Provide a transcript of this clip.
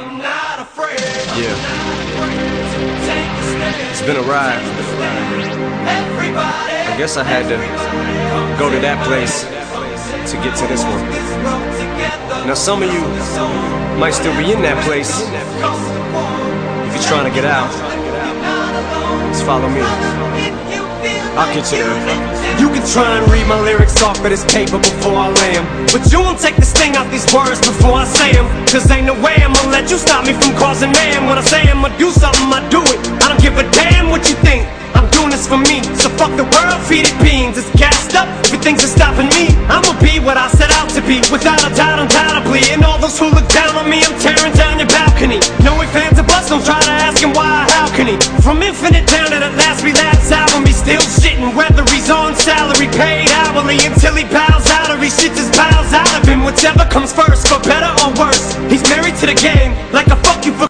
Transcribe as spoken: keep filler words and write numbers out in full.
I'm not afraid. Yeah. It's been a ride. I guess I had to go to that place to get to this one. Now some of you might still be in that place. If you're trying to get out, just follow me. I'll get you there. You can try and read my lyrics off of this paper before I lay them, but you won't take the sting out these words before I say them. Cause ain't no way I'ma let you stop me from causing mayhem. When I say I'ma do something, I do it. I don't give a damn what you think, I'm doing this for me. So fuck the world, feed it beans, it's gassed up, everything's just stopping me. I'ma be what I set out to be, without a doubt, undoubtedly. And all those who look down on me, I'm tearing down your balcony. Knowing fans of us, don't try to ask him why or how can he. From Infinite down to the last Relapse album, he's still shitting whether he's on salary, paid hourly, until he bows out, or he shit just bows out of him. Whichever comes first, for better or worse, he's married to the game.